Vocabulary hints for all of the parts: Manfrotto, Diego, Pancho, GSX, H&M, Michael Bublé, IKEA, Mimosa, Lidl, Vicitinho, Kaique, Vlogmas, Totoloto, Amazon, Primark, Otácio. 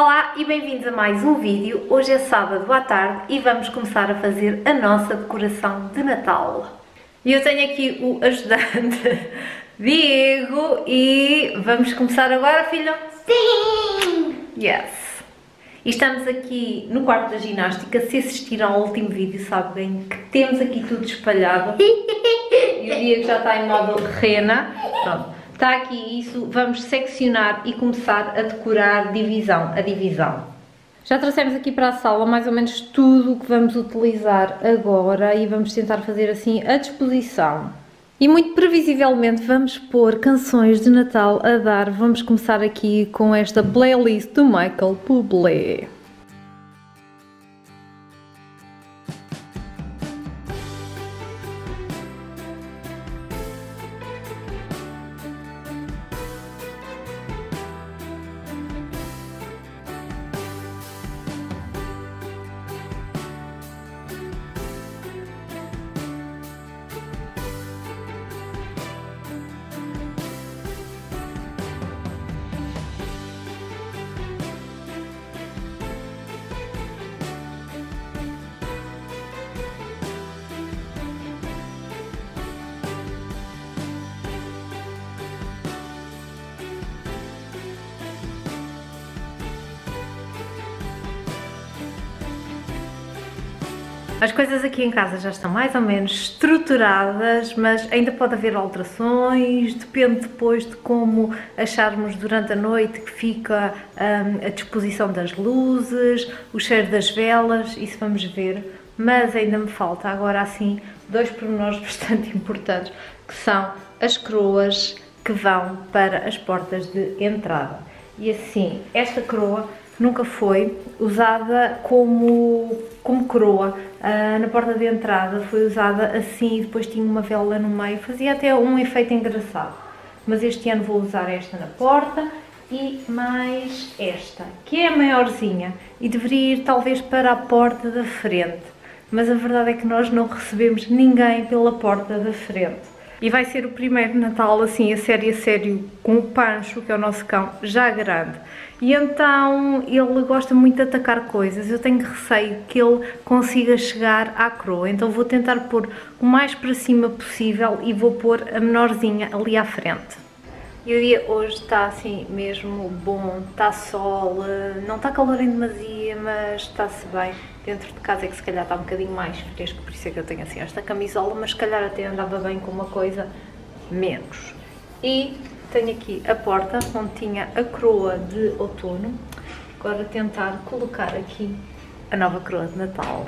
Olá e bem-vindos a mais um vídeo. Hoje é sábado à tarde e vamos começar a fazer a nossa decoração de Natal. E eu tenho aqui o ajudante Diego e vamos começar agora, filho? Sim! Yes! E estamos aqui no quarto da ginástica. Se assistiram ao último vídeo sabem que temos aqui tudo espalhado. E o Diego já está em modo rena. Pronto. Está aqui isso, vamos seccionar e começar a decorar divisão a divisão. Já trouxemos aqui para a sala mais ou menos tudo o que vamos utilizar agora e vamos tentar fazer assim a disposição. E muito previsivelmente vamos pôr canções de Natal a dar. Vamos começar aqui com esta playlist do Michael Bublé. As coisas aqui em casa já estão mais ou menos estruturadas, mas ainda pode haver alterações, depende depois de como acharmos durante a noite que fica a disposição das luzes, o cheiro das velas, isso vamos ver. Mas ainda me falta agora assim dois pormenores bastante importantes, que são as croas que vão para as portas de entrada. E assim, esta croa nunca foi usada como coroa. Na porta de entrada foi usada assim e depois tinha uma vela no meio, fazia até um efeito engraçado. Mas este ano vou usar esta na porta e mais esta, que é a maiorzinha e deveria ir talvez para a porta da frente. Mas a verdade é que nós não recebemos ninguém pela porta da frente. E vai ser o primeiro Natal, assim, a sério, com o Pancho, que é o nosso cão, já grande. E então, ele gosta muito de atacar coisas, eu tenho receio que ele consiga chegar à croa. Então vou tentar pôr o mais para cima possível e vou pôr a menorzinha ali à frente. E o dia hoje está assim mesmo bom, está sol, não está calor em demasia, mas está-se bem. Dentro de casa é que se calhar está um bocadinho mais fresco, por isso é que eu tenho assim esta camisola, mas se calhar até andava bem com uma coisa menos. E tenho aqui a porta onde tinha a croa de outono, agora tentar colocar aqui a nova croa de Natal.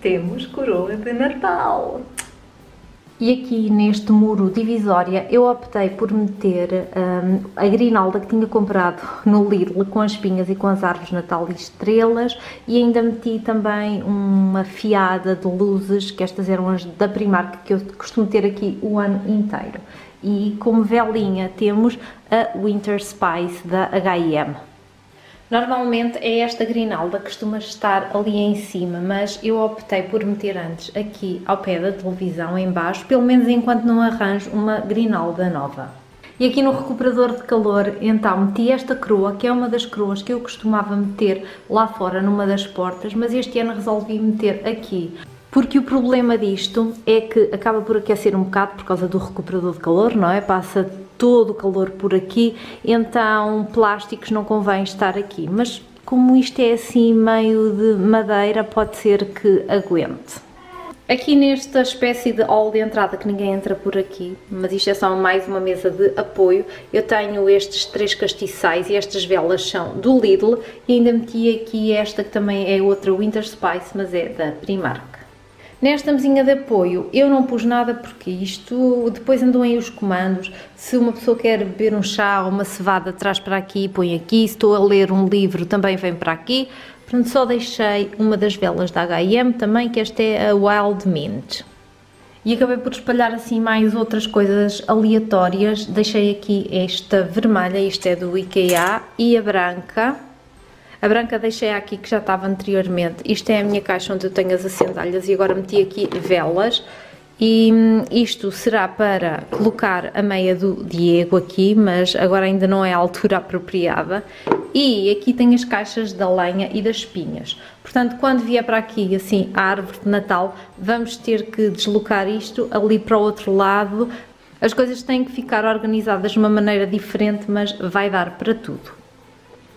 Temos coroa de Natal! E aqui neste muro divisória eu optei por meter a grinalda que tinha comprado no Lidl com as espinhas e com as árvores de Natal e estrelas, e ainda meti também uma fiada de luzes, que estas eram as da Primark que eu costumo ter aqui o ano inteiro. E como velinha temos a Winter Spice da H&M. Normalmente é esta grinalda que costuma estar ali em cima, mas eu optei por meter antes aqui ao pé da televisão, em baixo, pelo menos enquanto não arranjo uma grinalda nova. E aqui no recuperador de calor, então, meti esta croa, que é uma das croas que eu costumava meter lá fora, numa das portas, mas este ano resolvi meter aqui. Porque o problema disto é que acaba por aquecer um bocado por causa do recuperador de calor, não é? Passa todo o calor por aqui, então plásticos não convém estar aqui, mas como isto é assim meio de madeira pode ser que aguente. Aqui nesta espécie de hall de entrada que ninguém entra por aqui, mas isto é só mais uma mesa de apoio, eu tenho estes três castiçais e estas velas são do Lidl e ainda meti aqui esta que também é outra Winter Spice, mas é da Primark. Nesta mesinha de apoio eu não pus nada porque isto, depois andam aí os comandos, se uma pessoa quer beber um chá ou uma cevada traz para aqui e põe aqui, se estou a ler um livro também vem para aqui, portanto só deixei uma das velas da H&M também, que esta é a Wild Mint. E acabei por espalhar assim mais outras coisas aleatórias, deixei aqui esta vermelha, isto é do IKEA, e a branca. A A branca deixei aqui que já estava anteriormente. Isto é a minha caixa onde eu tenho as acendalhas e agora meti aqui velas. E isto será para colocar a meia do Diego aqui, mas agora ainda não é a altura apropriada. E aqui tem as caixas da lenha e das espinhas. Portanto, quando vier para aqui, assim, a árvore de Natal, vamos ter que deslocar isto ali para o outro lado. As coisas têm que ficar organizadas de uma maneira diferente, mas vai dar para tudo.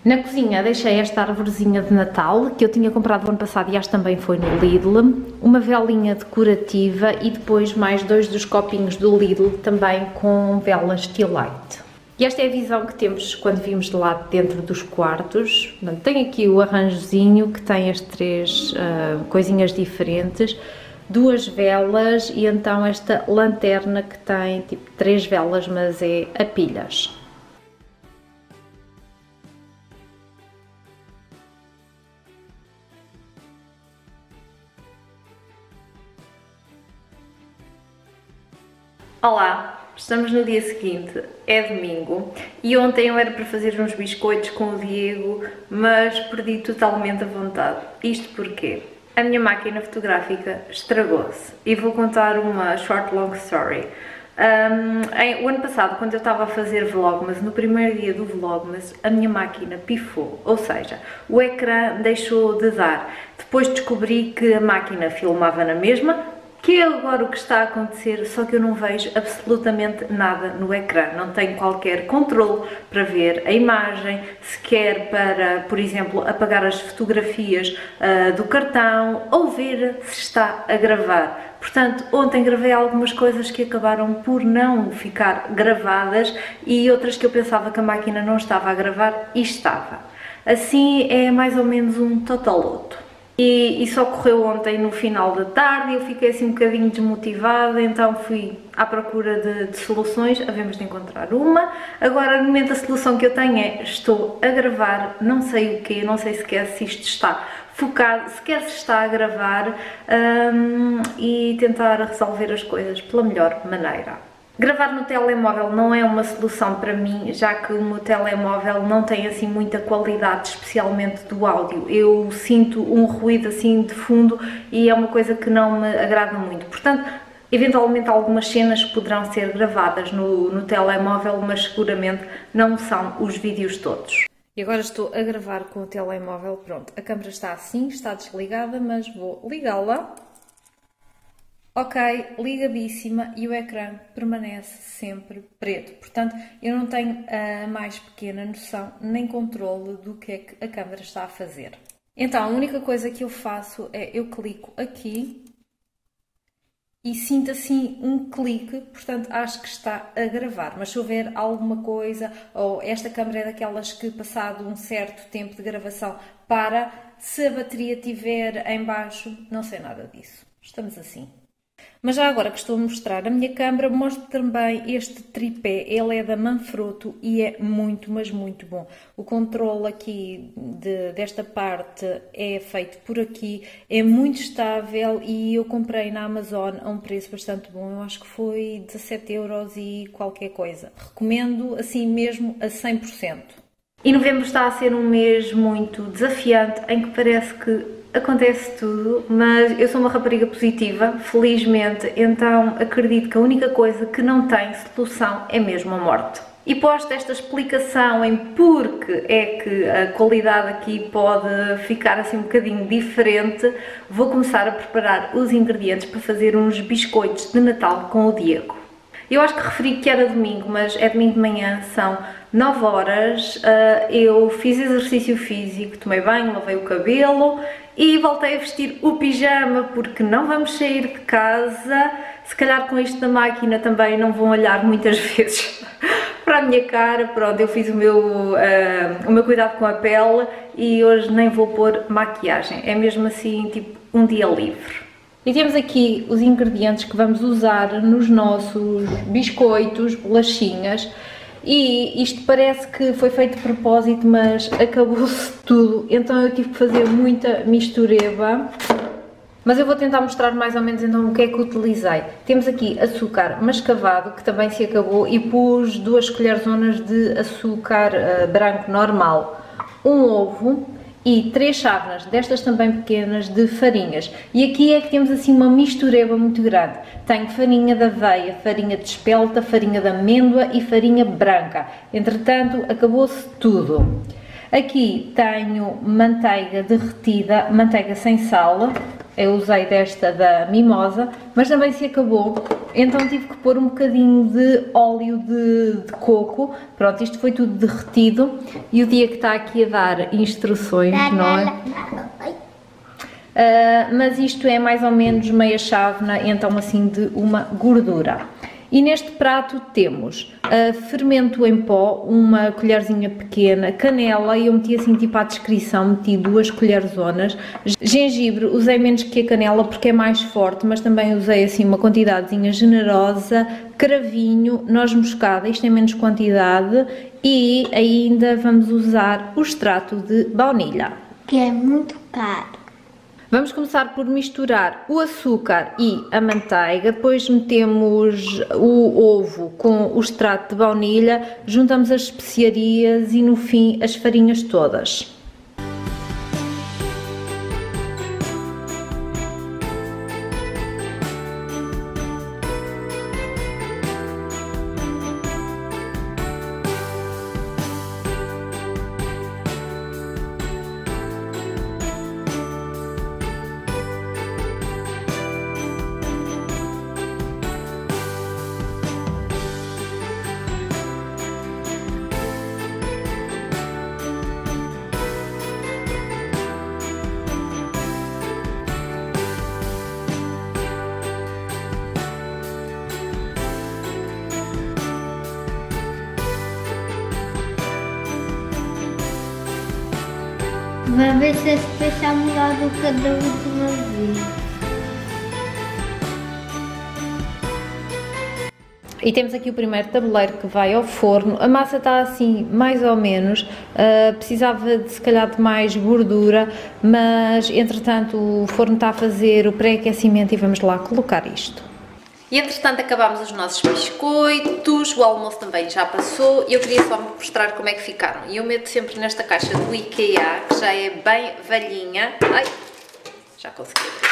Na cozinha deixei esta arvorezinha de Natal, que eu tinha comprado no ano passado e acho que também foi no Lidl, uma velinha decorativa e depois mais dois dos copinhos do Lidl, também com velas tea light. E esta é a visão que temos quando vimos de lá dentro dos quartos. Tem aqui o arranjozinho que tem as três coisinhas diferentes, duas velas e então esta lanterna que tem tipo três velas, mas é a pilhas. Olá, estamos no dia seguinte, é domingo e ontem eu era para fazer uns biscoitos com o Diego, mas perdi totalmente a vontade. Isto porque a minha máquina fotográfica estragou-se e vou contar uma short long story. O ano passado, quando eu estava a fazer Vlogmas, no primeiro dia do Vlogmas, a minha máquina pifou, ou seja, o ecrã deixou de dar. Depois descobri que a máquina filmava na mesma, que é agora o que está a acontecer, só que eu não vejo absolutamente nada no ecrã, não tenho qualquer controle para ver a imagem, sequer para, por exemplo, apagar as fotografias do cartão ou ver se está a gravar. Portanto, ontem gravei algumas coisas que acabaram por não ficar gravadas e outras que eu pensava que a máquina não estava a gravar e estava. Assim é mais ou menos um totoloto. E isso ocorreu ontem no final da tarde, eu fiquei assim um bocadinho desmotivada, então fui à procura de soluções, havemos de encontrar uma. Agora, no momento, a solução que eu tenho é, estou a gravar, não sei o quê, não sei sequer se isto está focado, sequer se está a gravar, e tentar resolver as coisas pela melhor maneira. Gravar no telemóvel não é uma solução para mim, já que o meu telemóvel não tem assim muita qualidade, especialmente do áudio. Eu sinto um ruído assim de fundo e é uma coisa que não me agrada muito. Portanto, eventualmente algumas cenas poderão ser gravadas no telemóvel, mas seguramente não são os vídeos todos. E agora estou a gravar com o telemóvel. Pronto, a câmera está assim, está desligada, mas vou ligá-la. Ok, ligadíssima e o ecrã permanece sempre preto, portanto eu não tenho a mais pequena noção nem controle do que é que a câmera está a fazer. Então a única coisa que eu faço é eu clico aqui e sinto assim um clique, portanto acho que está a gravar, mas se houver alguma coisa ou esta câmera é daquelas que passado um certo tempo de gravação para, se a bateria estiver em baixo, não sei nada disso, estamos assim. Mas já agora que estou a mostrar a minha câmara, mostro também este tripé, ele é da Manfrotto e é muito, mas muito bom. O controle aqui desta parte é feito por aqui, é muito estável e eu comprei na Amazon a um preço bastante bom, eu acho que foi 17 euros e qualquer coisa. Recomendo assim mesmo a 100%. E novembro está a ser um mês muito desafiante, em que parece que acontece tudo, mas eu sou uma rapariga positiva, felizmente, então acredito que a única coisa que não tem solução é mesmo a morte. E posto esta explicação em porque é que a qualidade aqui pode ficar assim um bocadinho diferente, vou começar a preparar os ingredientes para fazer uns biscoitos de Natal com o Diego. Eu acho que referi que era domingo, mas é domingo de manhã, são 9 horas, eu fiz exercício físico, tomei banho, lavei o cabelo e voltei a vestir o pijama porque não vamos sair de casa, se calhar com isto da máquina também não vão olhar muitas vezes para a minha cara, pronto, eu fiz o meu cuidado com a pele e hoje nem vou pôr maquiagem, é mesmo assim tipo um dia livre. E temos aqui os ingredientes que vamos usar nos nossos biscoitos, bolachinhas. E isto parece que foi feito de propósito, mas acabou-se tudo, então eu tive que fazer muita mistureba. Mas eu vou tentar mostrar mais ou menos então o que é que utilizei. Temos aqui açúcar mascavado, que também se acabou, e pus 2 colherzonas de açúcar branco normal, um ovo e 3 chávenas, destas também pequenas, de farinhas. E aqui é que temos assim uma mistureba muito grande. Tenho farinha de aveia, farinha de espelta, farinha de amêndoa e farinha branca. Entretanto, acabou-se tudo. Aqui tenho manteiga derretida, manteiga sem sal. Eu usei desta da Mimosa, mas também se acabou, então tive que pôr um bocadinho de óleo de coco. Pronto, isto foi tudo derretido e o Diego está aqui a dar instruções, não é? Mas isto é mais ou menos meia chávena, então assim de uma gordura. E neste prato temos fermento em pó, uma colherzinha pequena, canela, e eu meti assim tipo à descrição, meti 2 colherzonas, gengibre usei menos que a canela porque é mais forte, mas também usei assim uma quantidadezinha generosa, cravinho, noz moscada, isto é menos quantidade, e ainda vamos usar o extrato de baunilha. Que é muito caro. Vamos começar por misturar o açúcar e a manteiga, depois metemos o ovo com o extrato de baunilha, juntamos as especiarias e no fim as farinhas todas. Vai ver se esse peixe é melhor do que da última vez. E temos aqui o primeiro tabuleiro que vai ao forno. A massa está assim, mais ou menos. Precisava de, se calhar, de mais gordura, mas entretanto o forno está a fazer o pré-aquecimento e vamos lá colocar isto. E entretanto acabámos os nossos biscoitos, o almoço também já passou e eu queria só mostrar como é que ficaram. E eu meto sempre nesta caixa do IKEA, que já é bem velhinha. Ai, já consegui abrir.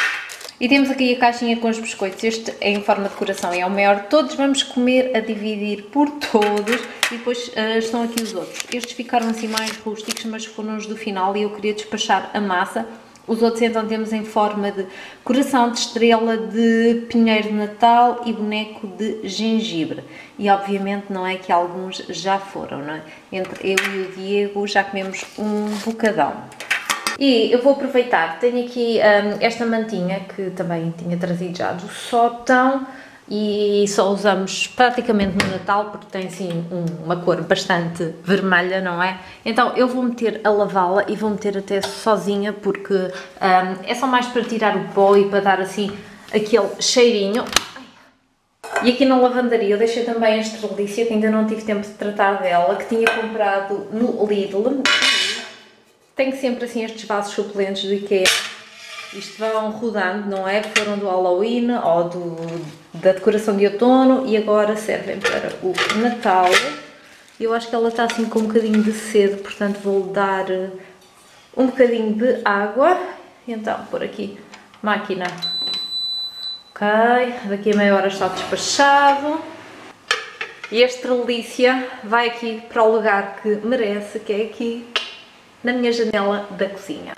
E temos aqui a caixinha com os biscoitos, este é em forma de coração e é o maior. Todos vamos comer a dividir por todos e depois estão aqui os outros. Estes ficaram assim mais rústicos, mas foram os do final e eu queria despachar a massa. Os outros então temos em forma de coração, de estrela, de pinheiro de Natal e boneco de gengibre. E obviamente não é que alguns já foram, não é? Entre eu e o Diego já comemos um bocadão. E eu vou aproveitar, tenho aqui esta mantinha que também tinha trazido já do sótão e só usamos praticamente no Natal porque tem sim uma cor bastante vermelha, não é? Então eu vou meter a lavá-la e vou meter até sozinha porque é só mais para tirar o pó e para dar assim aquele cheirinho. E aqui na lavandaria eu deixei também a estrelícia que ainda não tive tempo de tratar dela, que tinha comprado no Lidl. Tenho sempre assim estes vasos suplentes do IKEA. Isto vão rodando, não é? Foram do Halloween ou da decoração de outono e agora servem para o Natal. Eu acho que ela está assim com um bocadinho de sede, portanto vou dar um bocadinho de água. Então, por aqui, máquina. Ok, daqui a meia hora está despachado. E esta delícia vai aqui para o lugar que merece, que é aqui na minha janela da cozinha.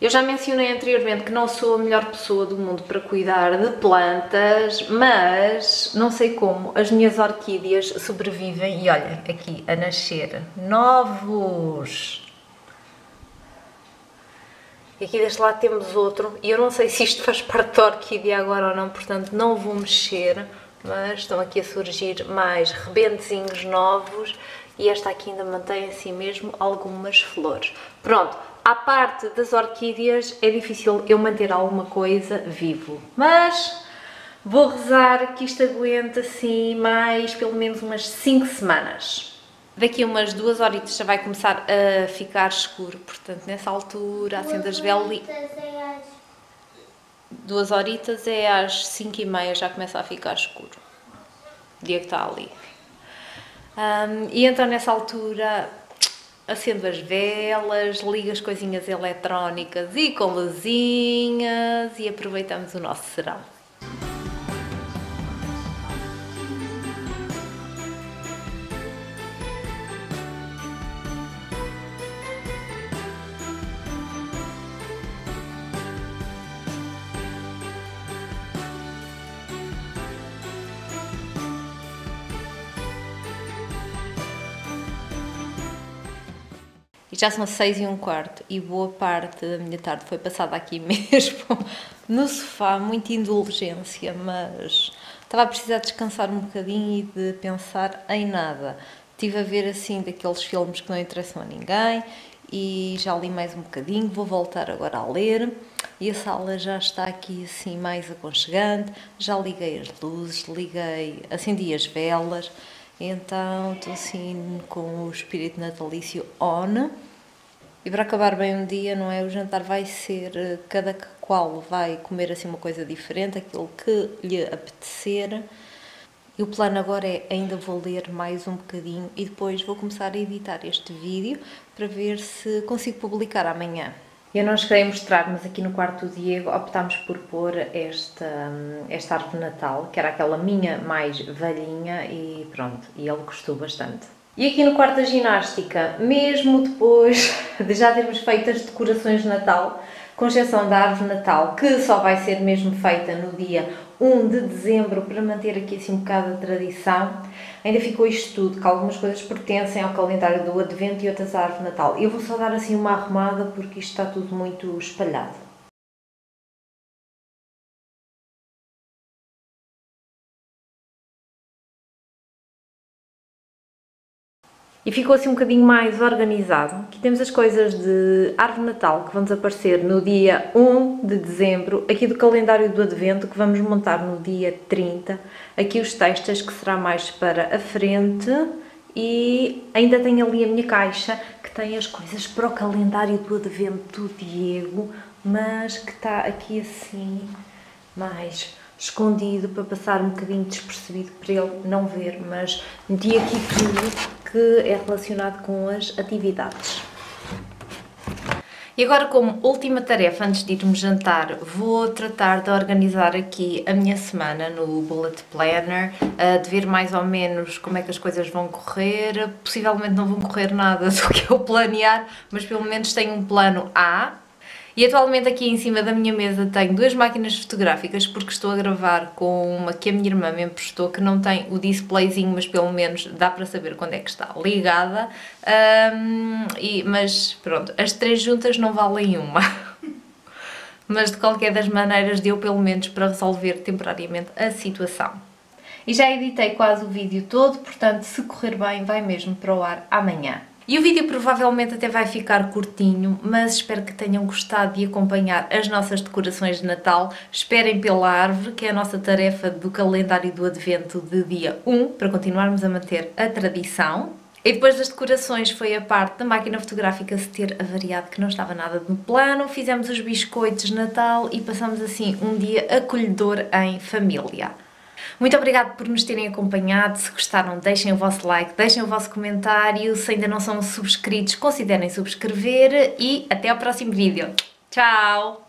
Eu já mencionei anteriormente que não sou a melhor pessoa do mundo para cuidar de plantas, mas não sei como, as minhas orquídeas sobrevivem e olha, aqui a nascer novos. E aqui deste lado temos outro e eu não sei se isto faz parte da orquídea agora ou não, portanto não vou mexer, mas estão aqui a surgir mais rebentezinhos novos e esta aqui ainda mantém assim mesmo algumas flores. Pronto. À parte das orquídeas é difícil eu manter alguma coisa vivo, mas vou rezar que isto aguente assim mais pelo menos umas 5 semanas. Daqui a umas 2 horitas já vai começar a ficar escuro, portanto nessa altura acendo as velas. 2 horitas é às 5:30 já começa a ficar escuro. O Diego está ali. E então nessa altura acendo as velas, ligo as coisinhas eletrónicas e com luzinhas e aproveitamos o nosso serão. Já são 6h15 e boa parte da minha tarde foi passada aqui mesmo, no sofá, muita indulgência, mas estava a precisar descansar um bocadinho e de pensar em nada. Estive a ver assim daqueles filmes que não interessam a ninguém e já li mais um bocadinho, vou voltar agora a ler e a sala já está aqui assim mais aconchegante, já liguei as luzes, acendi as velas, então estou assim com o espírito natalício on. E para acabar bem um dia, não é? O jantar vai ser, cada qual vai comer assim uma coisa diferente, aquilo que lhe apetecer. E o plano agora é, ainda vou ler mais um bocadinho e depois vou começar a editar este vídeo para ver se consigo publicar amanhã. Eu não cheguei a mostrar, mas aqui no quarto do Diego optámos por pôr esta árvore de Natal, que era aquela minha mais velhinha e pronto, e ele gostou bastante. E aqui no quarto da ginástica, mesmo depois de já termos feito as decorações de Natal, com exceção da árvore de Natal, que só vai ser mesmo feita no dia 1 de dezembro, para manter aqui assim um bocado a tradição, ainda ficou isto tudo, que algumas coisas pertencem ao calendário do Advento e outras à árvore de Natal. Eu vou só dar assim uma arrumada porque isto está tudo muito espalhado. E ficou assim um bocadinho mais organizado. Aqui temos as coisas de árvore de Natal que vão desaparecer no dia 1 de dezembro, aqui do calendário do Advento que vamos montar no dia 30, aqui os textos que será mais para a frente e ainda tenho ali a minha caixa que tem as coisas para o calendário do Advento do Diego, mas que está aqui assim mais escondido para passar um bocadinho despercebido para ele não ver, mas meti aqui tudo que é relacionado com as atividades. E agora, como última tarefa antes de irmos jantar, vou tratar de organizar aqui a minha semana no Bullet Planner, de ver mais ou menos como é que as coisas vão correr. Possivelmente não vão correr nada do que eu planear, mas pelo menos tenho um plano A. E atualmente aqui em cima da minha mesa tenho duas máquinas fotográficas porque estou a gravar com uma que a minha irmã me emprestou, que não tem o displayzinho, mas pelo menos dá para saber quando é que está ligada. Mas pronto, as três juntas não valem uma. Mas de qualquer das maneiras deu pelo menos para resolver temporariamente a situação. E já editei quase o vídeo todo, portanto se correr bem vai mesmo para o ar amanhã. E o vídeo provavelmente até vai ficar curtinho, mas espero que tenham gostado de acompanhar as nossas decorações de Natal. Esperem pela árvore, que é a nossa tarefa do calendário do Advento de dia 1, para continuarmos a manter a tradição. E depois das decorações foi a parte da máquina fotográfica se ter avariado, que não estava nada no plano. Fizemos os biscoitos de Natal e passamos assim um dia acolhedor em família. Muito obrigada por nos terem acompanhado, se gostaram deixem o vosso like, deixem o vosso comentário, se ainda não são subscritos considerem subscrever e até ao próximo vídeo. Tchau!